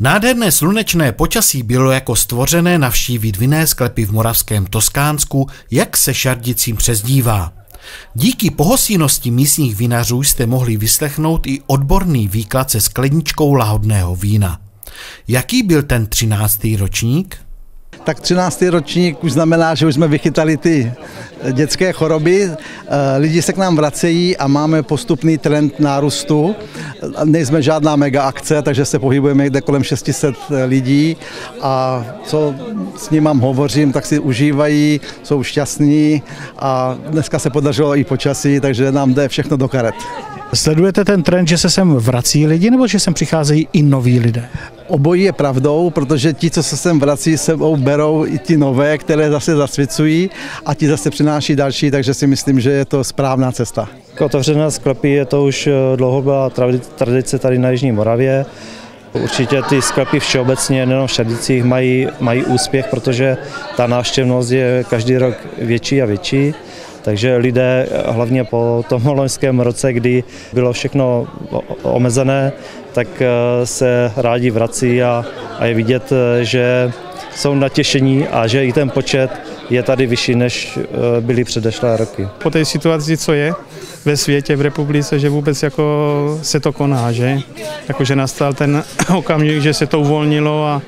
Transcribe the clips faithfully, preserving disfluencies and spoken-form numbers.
Nádherné slunečné počasí bylo jako stvořené navštívit vinné sklepy v moravském Toskánsku, jak se Šardicím přezdívá. Díky pohostinnosti místních vinařů jste mohli vyslechnout i odborný výklad se skleničkou lahodného vína. Jaký byl ten třináctý ročník? Tak třináctý ročník už znamená, že už jsme vychytali ty dětské choroby, lidi se k nám vracejí a máme postupný trend nárůstu. Nejsme žádná mega akce, takže se pohybujeme někde kolem šesti set lidí a co s ním hovořím, tak si užívají, jsou šťastní a dneska se podařilo i počasí, takže nám jde všechno do karet. Sledujete ten trend, že se sem vrací lidi, nebo že sem přicházejí i noví lidé? Obojí je pravdou, protože ti, co se sem vrací, sebou berou i ti nové, které zase zasvěcují a ti zase přináší další, takže si myslím, že je to správná cesta. Otevřené sklepy je to už dlouhodobá tradice tady na Jižní Moravě. Určitě ty sklepy všeobecně, nejenom v Šardicích, mají, mají úspěch, protože ta návštěvnost je každý rok větší a větší. Takže lidé, hlavně po tom loňském roce, kdy bylo všechno omezené, tak se rádi vrací a, a je vidět, že jsou natěšení a že i ten počet je tady vyšší, než byly předešlé roky. Po té situaci, co je ve světě, v republice, že vůbec jako se to koná, že? Jakože nastal ten okamžik, že se to uvolnilo a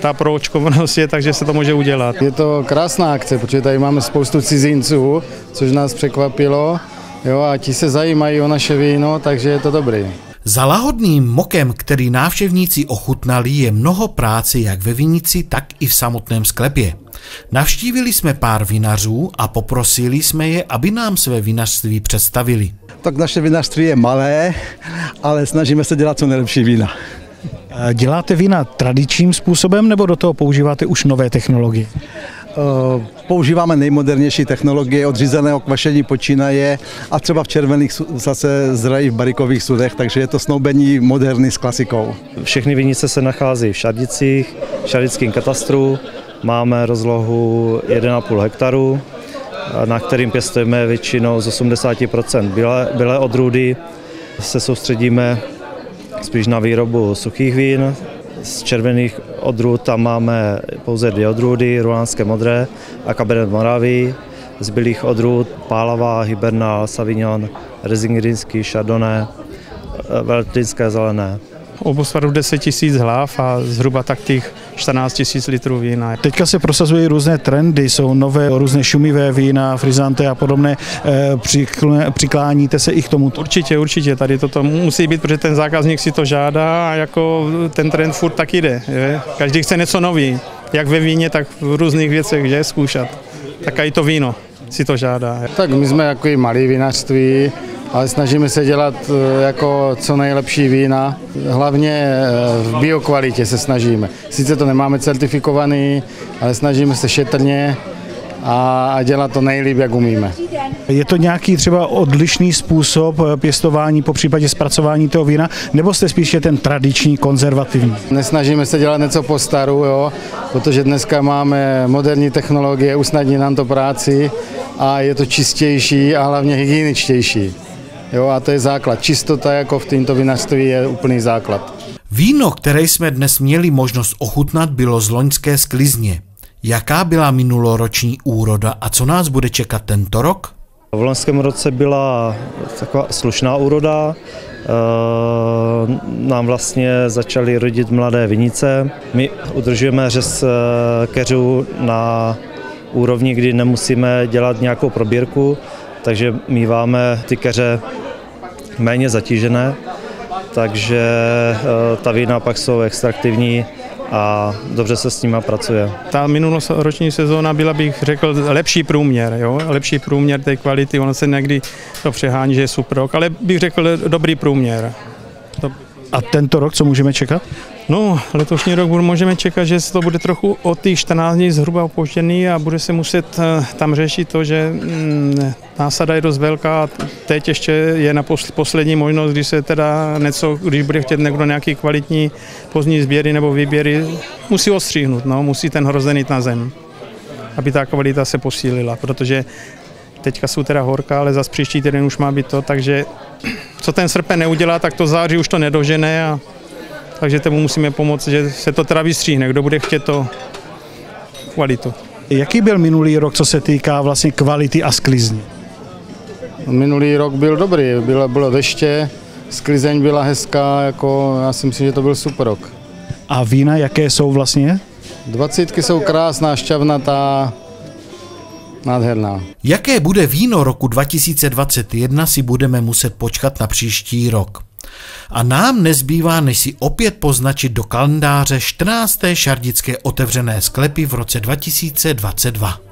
ta proočkovanost je, takže se to může udělat. Je to krásná akce, protože tady máme spoustu cizinců, což nás překvapilo, jo, a ti se zajímají o naše víno, takže je to dobrý. Za lahodným mokem, který návštěvníci ochutnali, je mnoho práce jak ve vinici, tak i v samotném sklepě. Navštívili jsme pár vinařů a poprosili jsme je, aby nám své vinařství představili. Tak naše vinařství je malé, ale snažíme se dělat co nejlepší vína. Děláte vína tradičním způsobem, nebo do toho používáte už nové technologie? Používáme nejmodernější technologie, od řízeného kvašení počínaje a třeba v červených zase zrají v barikových sudech, takže je to snoubení moderní s klasikou. Všechny vinice se nachází v Šardicích, v šardickém katastru, máme rozlohu jeden a půl hektaru, na kterým pěstujeme většinou z osmdesáti procent bylé, bylé odrůdy, se soustředíme spíš na výrobu suchých vín. Z červených odrůd tam máme pouze dvě odrůdy, rulánské modré a Cabernet Moravia. Z bylých odrůd Pálava, Hibernal, Sauvignon, Resingrinský, Chardonnay, veltrinské zelené. Obosvadu deset tisíc hlav a zhruba tak těch čtrnáct tisíc litrů vína. Teďka se prosazují různé trendy, jsou nové, různé šumivé vína, frizanté a podobné. Přikláníte se i k tomu? Určitě, určitě. Tady toto musí být, protože ten zákazník si to žádá a jako ten trend furt tak jde. Je? Každý chce něco nový, jak ve víně, tak v různých věcech, že zkoušet. Tak i to víno si to žádá. Je? Tak my jsme jako i malé vinařství, ale snažíme se dělat jako co nejlepší vína, hlavně v biokvalitě se snažíme. Sice to nemáme certifikovaný, ale snažíme se šetrně a dělat to nejlíp, jak umíme. Je to nějaký třeba odlišný způsob pěstování, po případě zpracování toho vína, nebo jste spíše ten tradiční, konzervativní? Nesnažíme se dělat něco po staru, jo, protože dneska máme moderní technologie, usnadní nám to práci a je to čistější a hlavně hygieničtější. Jo, a to je základ. Čistota jako v tomto vinařství je úplný základ. Víno, které jsme dnes měli možnost ochutnat, bylo z loňské sklizně. Jaká byla minuloroční úroda a co nás bude čekat tento rok? V loňském roce byla taková slušná úroda. E, nám vlastně začaly rodit mladé vinice. My udržujeme řez keřů na úrovni, kdy nemusíme dělat nějakou probírku, takže míváme ty keře méně zatížené, takže ta vína pak jsou extraktivní a dobře se s nima pracuje. Ta minuloroční sezóna byla, bych řekl, lepší průměr, jo? Lepší průměr té kvality, ono se někdy to přehání, že je suprok, ale bych řekl dobrý průměr. A tento rok, co můžeme čekat? No, letošní rok můžeme čekat, že se to bude trochu o těch čtrnáct dní zhruba opožděný a bude se muset tam řešit to, že násada je dost velká a teď ještě je na poslední možnost, když se teda něco, když bude chtět někdo nějaký kvalitní pozdní sběry nebo výběry, musí odstříhnout, no, musí ten hrozen jít na zem, aby ta kvalita se posílila, protože teďka jsou teda horká, ale zas příští týden už má být to, takže co ten srpen neudělá, tak to září už to nedožené a takže tomu musíme pomoct, že se to teda vystříhne, kdo bude chtět to kvalitu. Jaký byl minulý rok, co se týká vlastně kvality a sklizní? Minulý rok byl dobrý, bylo, bylo deště, sklizeň byla hezká, jako já si myslím, že to byl super rok. A vína jaké jsou vlastně? Dvacítky jsou krásná, šťavnatá, nádherná. Jaké bude víno roku dva tisíce dvacet jedna, si budeme muset počkat na příští rok. A nám nezbývá, než si opět poznačit do kalendáře čtrnácté šardické otevřené sklepy v roce dva tisíce dvacet dva.